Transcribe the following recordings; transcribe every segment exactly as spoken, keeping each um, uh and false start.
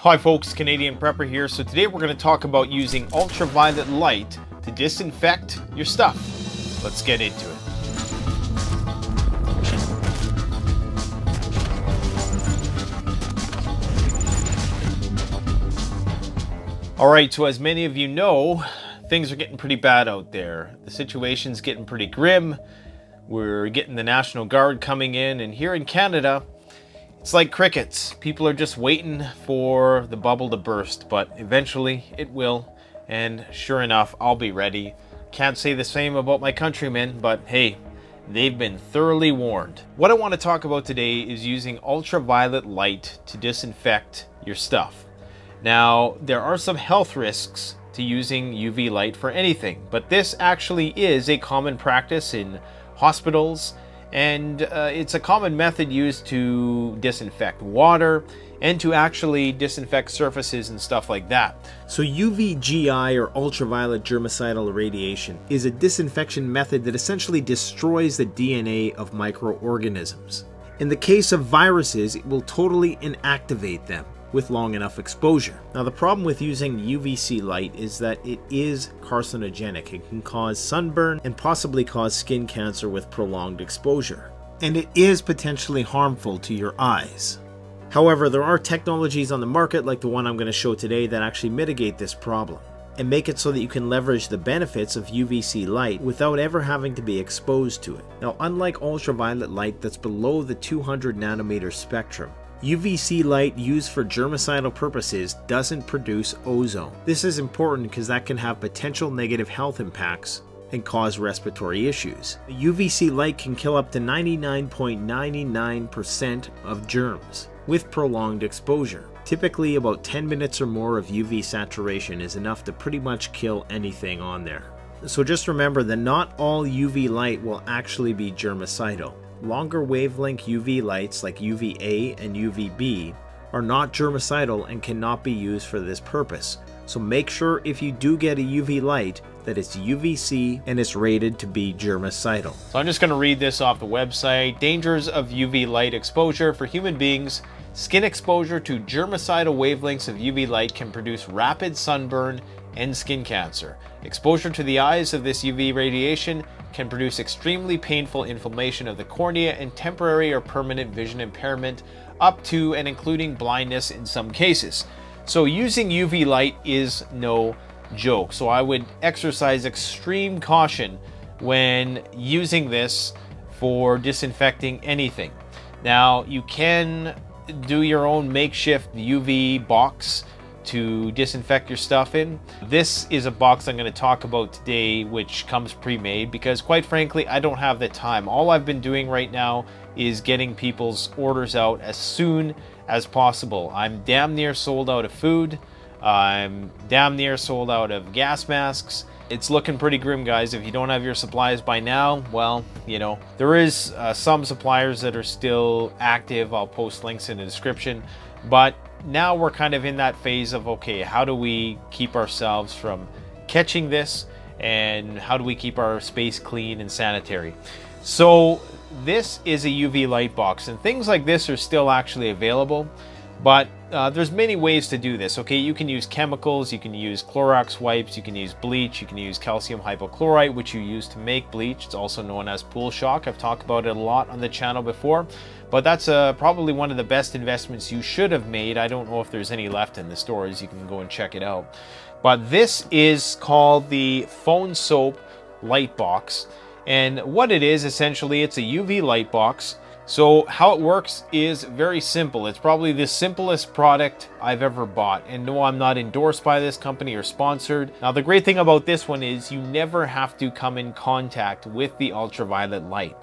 Hi folks, Canadian Prepper here. So today we're going to talk about using ultraviolet light to disinfect your stuff. Let's get into it. All right, so as many of you know, things are getting pretty bad out there. The situation's getting pretty grim. We're getting the National Guard coming in, and here in Canada, it's like crickets. People are just waiting for the bubble to burst, but eventually it will. And sure enough, I'll be ready. Can't say the same about my countrymen, but hey, they've been thoroughly warned. What I want to talk about today is using ultraviolet light to disinfect your stuff. Now, there are some health risks to using U V light for anything, but this actually is a common practice in hospitals. And uh, it's a common method used to disinfect water and to actually disinfect surfaces and stuff like that. So U V G I, or ultraviolet germicidal radiation, is a disinfection method that essentially destroys the D N A of microorganisms. In the case of viruses, it will totally inactivate them with long enough exposure. Now, the problem with using U V C light is that it is carcinogenic. It can cause sunburn and possibly cause skin cancer with prolonged exposure. And it is potentially harmful to your eyes. However, there are technologies on the market like the one I'm going to show today that actually mitigate this problem and make it so that you can leverage the benefits of U V C light without ever having to be exposed to it. Now, unlike ultraviolet light that's below the two hundred nanometer spectrum, U V C light used for germicidal purposes doesn't produce ozone. This is important because that can have potential negative health impacts and cause respiratory issues. U V C light can kill up to ninety-nine point nine nine percent of germs with prolonged exposure. Typically, about ten minutes or more of U V saturation is enough to pretty much kill anything on there. So just remember that not all U V light will actually be germicidal. Longer wavelength U V lights like U V A and U V B are not germicidal and cannot be used for this purpose. So make sure if you do get a U V light that it's U V C and it's rated to be germicidal. So I'm just going to read this off the website. Dangers of U V light exposure for human beings. Skin exposure to germicidal wavelengths of U V light can produce rapid sunburn and skin cancer. Exposure to the eyes of this U V radiation can produce extremely painful inflammation of the cornea and temporary or permanent vision impairment, up to and including blindness in some cases. So using U V light is no joke. So I would exercise extreme caution when using this for disinfecting anything. Now, you can do your own makeshift U V box to disinfect your stuff in. This is a box I'm going to talk about today, which comes pre-made, because quite frankly, I don't have the time. All I've been doing right now is getting people's orders out as soon as possible. I'm damn near sold out of food. I'm damn near sold out of gas masks. It's looking pretty grim, guys. If you don't have your supplies by now, well, you know, there is uh, some suppliers that are still active. I'll post links in the description, but now we're kind of in that phase of, okay, how do we keep ourselves from catching this, and how do we keep our space clean and sanitary? So this is a U V light box, and things like this are still actually available, but uh, there's many ways to do this. Okay, you can use chemicals, you can use Clorox wipes, you can use bleach, you can use calcium hypochlorite, which you use to make bleach. It's also known as pool shock. I've talked about it a lot on the channel before, but that's uh, probably one of the best investments you should have made. I don't know if there's any left in the stores. You can go and check it out. But this is called the Phone Soap Lightbox. And what it is, essentially, it's a U V light box. So how it works is very simple. It's probably the simplest product I've ever bought. And no, I'm not endorsed by this company or sponsored. Now, the great thing about this one is you never have to come in contact with the ultraviolet light.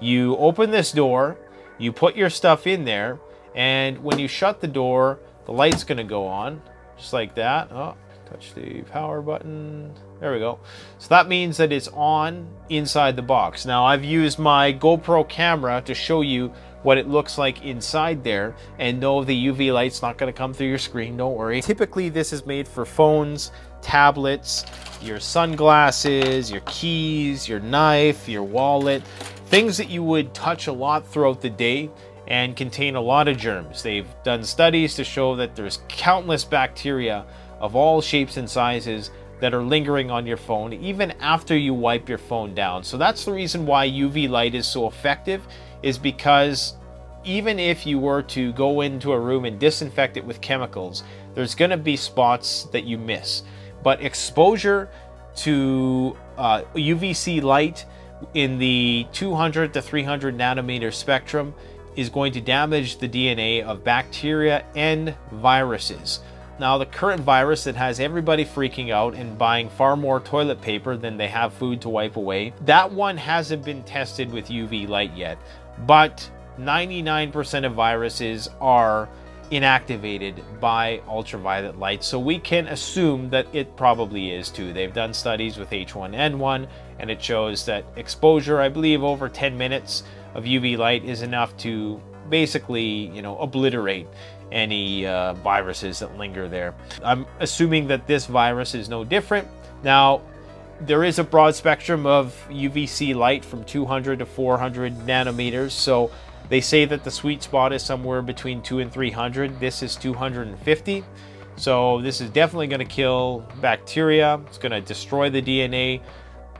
You open this door, you put your stuff in there, and when you shut the door, the light's gonna go on, just like that. Oh, touch the power button. There we go. So that means that it's on inside the box. Now, I've used my GoPro camera to show you what it looks like inside there, and no, the U V light's not gonna come through your screen, don't worry. Typically, this is made for phones, tablets, your sunglasses, your keys, your knife, your wallet, things that you would touch a lot throughout the day and contain a lot of germs. They've done studies to show that there's countless bacteria of all shapes and sizes that are lingering on your phone even after you wipe your phone down. So that's the reason why U V light is so effective, is because even if you were to go into a room and disinfect it with chemicals, there's going to be spots that you miss. But exposure to uh, U V C light in the two hundred to three hundred nanometer spectrum is going to damage the D N A of bacteria and viruses. Now, the current virus that has everybody freaking out and buying far more toilet paper than they have food to wipe away, that one hasn't been tested with U V light yet, but ninety-nine percent of viruses are inactivated by ultraviolet light, so we can assume that it probably is too. They've done studies with H one N one, and it shows that exposure, I believe, over ten minutes of U V light is enough to basically, you know, obliterate any uh, viruses that linger there. I'm assuming that this virus is no different. Now, there is a broad spectrum of U V C light from two hundred to four hundred nanometers, so they say that the sweet spot is somewhere between two and three hundred. This is two hundred fifty. So this is definitely going to kill bacteria. It's going to destroy the D N A,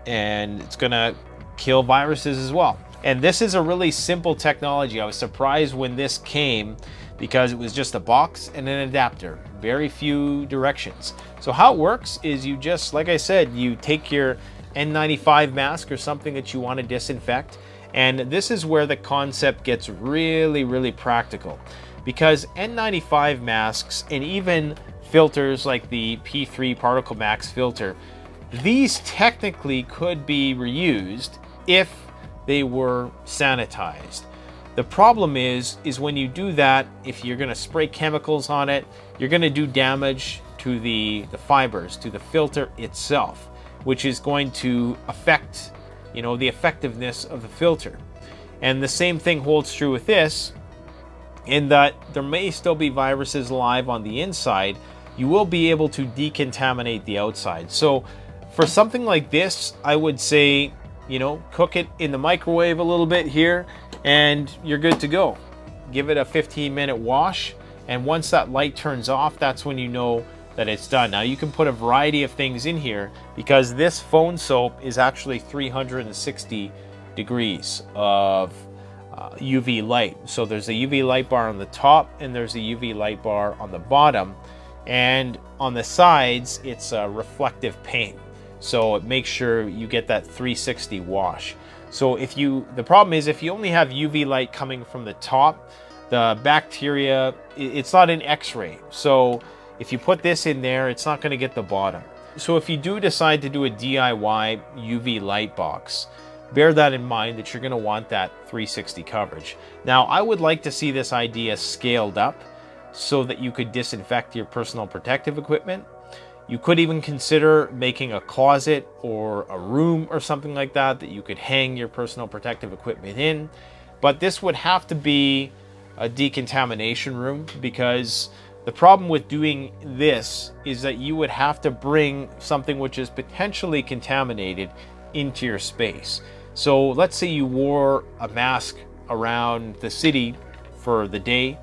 and it's going to kill viruses as well. And this is a really simple technology. I was surprised when this came because it was just a box and an adapter, very few directions. So how it works is you just, like I said, you take your N ninety-five mask or something that you want to disinfect. And this is where the concept gets really, really practical, because N ninety-five masks and even filters like the P three Particle Max filter, these technically could be reused if they were sanitized. The problem is, is when you do that, if you're gonna spray chemicals on it, you're gonna do damage to the, the fibers, to the filter itself, which is going to affect, you know, the effectiveness of the filter. And the same thing holds true with this, in that there may still be viruses alive on the inside. You will be able to decontaminate the outside. So for something like this, I would say, you know, cook it in the microwave a little bit here and you're good to go. Give it a fifteen minute wash, and once that light turns off, that's when you know that it's done. Now you can put a variety of things in here, because this phone soap is actually three hundred sixty degrees of uh, U V light. So there's a U V light bar on the top and there's a U V light bar on the bottom, and on the sides it's a reflective paint, so it makes sure you get that three sixty wash. So if you, the problem is if you only have U V light coming from the top, the bacteria, it's not an X-ray, so if you put this in there, it's not going to get the bottom. So if you do decide to do a D I Y U V light box, bear that in mind, that you're going to want that three sixty coverage. Now, I would like to see this idea scaled up so that you could disinfect your personal protective equipment. You could even consider making a closet or a room or something like that that you could hang your personal protective equipment in. But this would have to be a decontamination room, because the problem with doing this is that you would have to bring something which is potentially contaminated into your space. So let's say you wore a mask around the city for the day,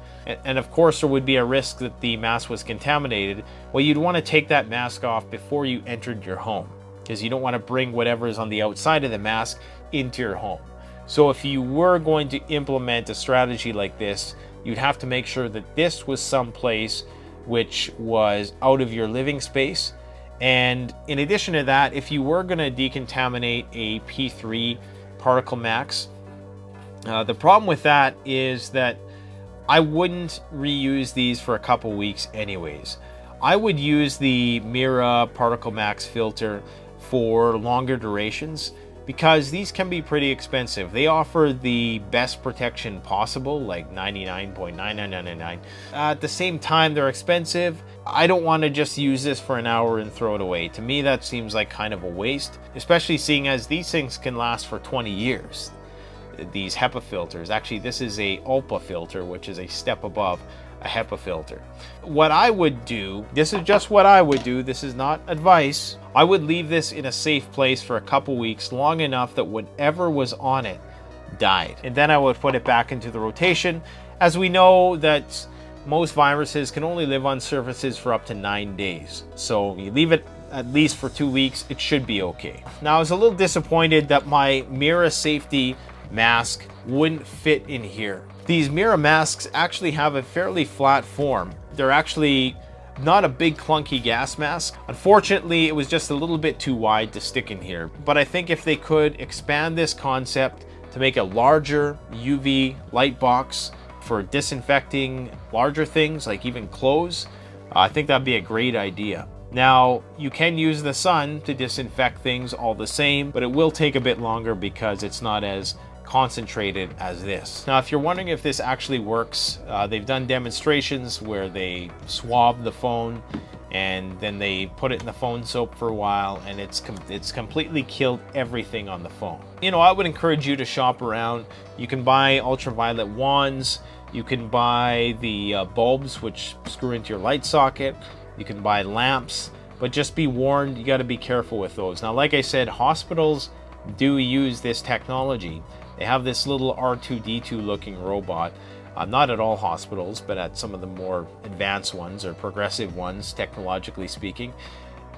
and of course there would be a risk that the mask was contaminated. Well, you'd want to take that mask off before you entered your home, because you don't want to bring whatever is on the outside of the mask into your home. So if you were going to implement a strategy like this, you'd have to make sure that this was someplace which was out of your living space. And in addition to that, if you were going to decontaminate a P three Particle Max, uh, the problem with that is that I wouldn't reuse these for a couple weeks anyways. I would use the Mira Particle Max filter for longer durations, because these can be pretty expensive. They offer the best protection possible, like ninety-nine point nine nine nine nine. Uh, at the same time, they're expensive. I don't want to just use this for an hour and throw it away. To me, that seems like kind of a waste, especially seeing as these things can last for twenty years. These HEPA filters. Actually, this is a U L P A filter, which is a step above a HEPA filter. What I would do, this is just what I would do, this is not advice, I would leave this in a safe place for a couple weeks, long enough that whatever was on it died. And then I would put it back into the rotation, as we know that most viruses can only live on surfaces for up to nine days. So you leave it at least for two weeks, it should be okay. Now, I was a little disappointed that my Mira safety mask wouldn't fit in here. These Mira masks actually have a fairly flat form. They're actually not a big clunky gas mask. Unfortunately, it was just a little bit too wide to stick in here. But I think if they could expand this concept to make a larger U V light box for disinfecting larger things, like even clothes, I think that'd be a great idea. Now, you can use the sun to disinfect things all the same, but it will take a bit longer because it's not as concentrated as this. Now, if you're wondering if this actually works, uh, they've done demonstrations where they swab the phone and then they put it in the phone soap for a while, and it's com it's completely killed everything on the phone. You know, I would encourage you to shop around. You can buy ultraviolet wands, you can buy the uh, bulbs which screw into your light socket, you can buy lamps, but just be warned, you got to be careful with those. Now, like I said, hospitals do use this technology. They have this little R two D two looking robot. Uh, not at all hospitals, but at some of the more advanced ones or progressive ones, technologically speaking.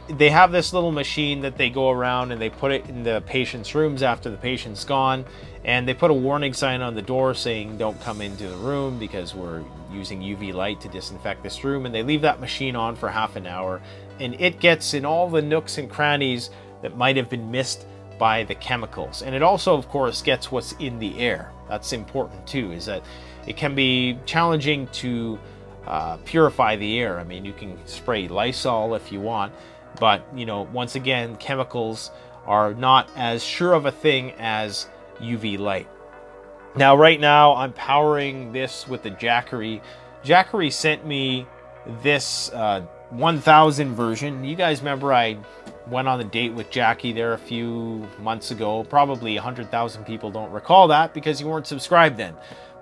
They have this little machine that they go around and they put it in the patient's rooms after the patient's gone, and they put a warning sign on the door saying, don't come into the room because we're using U V light to disinfect this room. And they leave that machine on for half an hour, and it gets in all the nooks and crannies that might have been missed by the chemicals. And it also, of course, gets what's in the air. That's important too, is that it can be challenging to uh, purify the air. I mean, you can spray Lysol if you want, but, you know, once again, chemicals are not as sure of a thing as U V light. Now, right now, I'm powering this with the Jackery. Jackery sent me this uh, one thousand version. You guys remember I went on a date with Jackie there a few months ago. Probably one hundred thousand people don't recall that because you weren't subscribed then.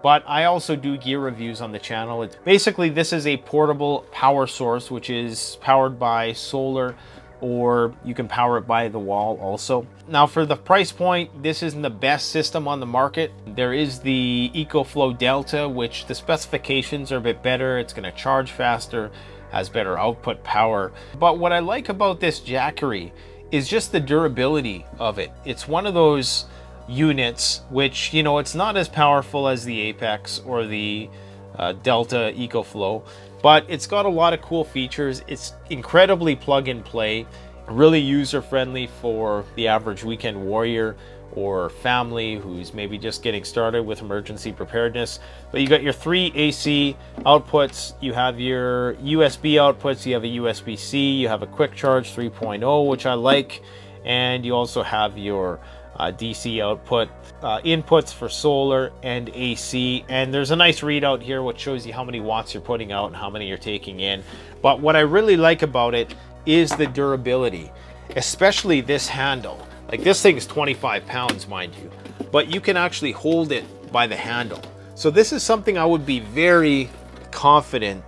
But I also do gear reviews on the channel. It's basically, this is a portable power source, which is powered by solar, or you can power it by the wall also. Now, for the price point, this isn't the best system on the market. There is the EcoFlow Delta, which the specifications are a bit better. It's gonna charge faster, has better output power. But what I like about this Jackery is just the durability of it. It's one of those units which, you know, it's not as powerful as the Apex or the uh, Delta EcoFlow, but it's got a lot of cool features. It's incredibly plug and play, really user friendly for the average weekend warrior or family who's maybe just getting started with emergency preparedness. But you got your three A C outputs, you have your U S B outputs, you have a U S B C, you have a quick charge three point oh, which I like, and you also have your Uh, D C output, uh, inputs for solar and A C, and there's a nice readout here which shows you how many watts you're putting out and how many you're taking in. But what I really like about it is the durability, especially this handle. Like, this thing is twenty-five pounds, mind you, but you can actually hold it by the handle. So this is something I would be very confident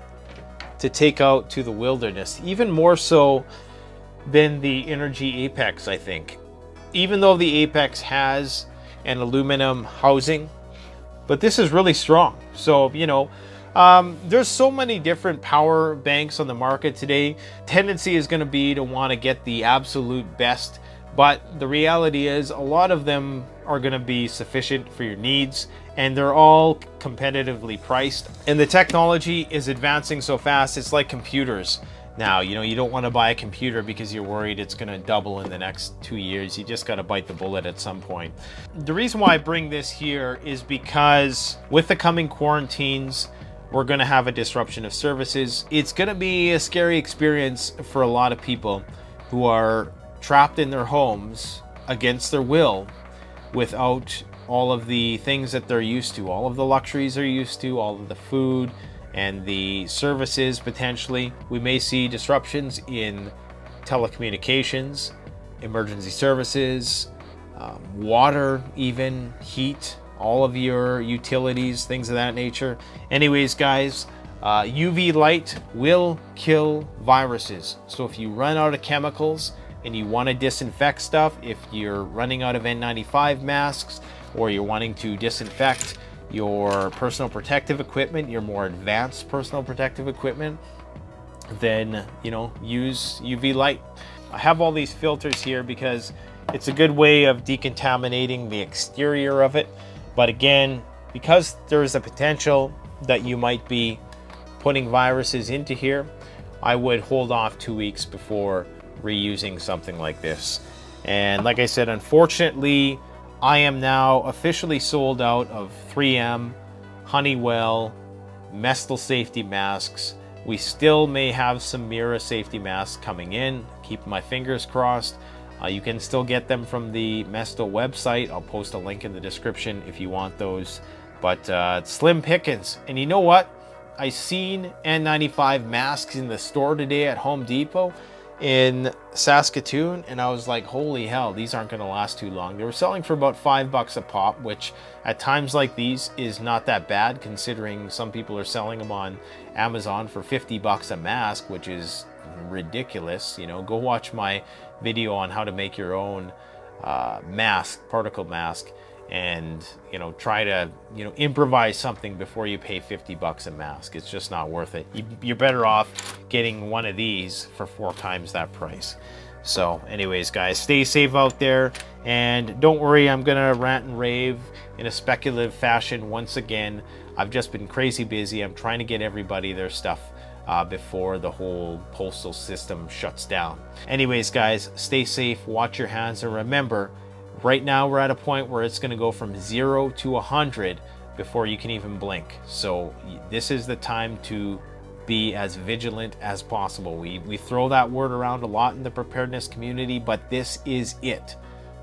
to take out to the wilderness, even more so than the Energy Apex, I think. Even though the Apex has an aluminum housing, but this is really strong. So, you know, um, there's so many different power banks on the market today. Tendency is going to be to want to get the absolute best, but the reality is a lot of them are going to be sufficient for your needs, and they're all competitively priced. And the technology is advancing so fast, it's like computers. Now, you know, you don't want to buy a computer because you're worried it's going to double in the next two years. You just got to bite the bullet at some point. The reason why I bring this here is because with the coming quarantines, we're going to have a disruption of services. It's going to be a scary experience for a lot of people who are trapped in their homes against their will without all of the things that they're used to, all of the luxuries they're used to, all of the food, and the services. Potentially, we may see disruptions in telecommunications, emergency services, um, water, even heat, all of your utilities, things of that nature. Anyways, guys, uh, U V light will kill viruses. So if you run out of chemicals and you want to disinfect stuff, if you're running out of N ninety-five masks, or you're wanting to disinfect your personal protective equipment, your more advanced personal protective equipment, then, you know, use U V light. I have all these filters here because it's a good way of decontaminating the exterior of it. But again, because there is a potential that you might be putting viruses into here, I would hold off two weeks before reusing something like this. And like I said, unfortunately, I am now officially sold out of three M, Honeywell, Mestel safety masks. We still may have some Mira safety masks coming in. Keep my fingers crossed. Uh, you can still get them from the Mestel website. I'll post a link in the description if you want those. But uh, it's slim pickings. And you know what? I seen N ninety-five masks in the store today at Home Depot in Saskatoon, and I was like, holy hell, these aren't gonna last too long. They were selling for about five bucks a pop, which at times like these is not that bad, considering some people are selling them on Amazon for fifty bucks a mask, which is ridiculous. You know, go watch my video on how to make your own uh, mask, particle mask, and, you know, try to, you know, improvise something before you pay fifty bucks a mask. It's just not worth it. You're better off getting one of these for four times that price. So anyways, guys, stay safe out there, and don't worry, I'm gonna rant and rave in a speculative fashion once again. I've just been crazy busy. I'm trying to get everybody their stuff uh, before the whole postal system shuts down. Anyways, guys, stay safe, watch your hands, and remember, right now we're at a point where it's going to go from zero to one hundred before you can even blink. So this is the time to be as vigilant as possible. We, we throw that word around a lot in the preparedness community, but this is it.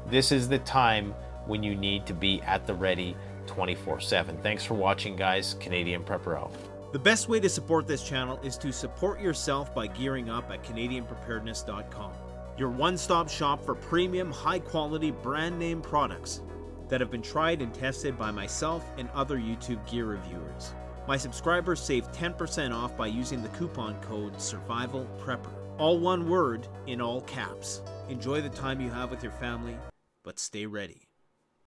This is the time when you need to be at the ready twenty-four seven. Thanks for watching, guys. Canadian Prepper out. The best way to support this channel is to support yourself by gearing up at canadian preparedness dot com. Your one-stop shop for premium, high-quality, brand-name products that have been tried and tested by myself and other YouTube gear reviewers. My subscribers save ten percent off by using the coupon code SURVIVALPREPPER. All one word, in all caps. Enjoy the time you have with your family, but stay ready.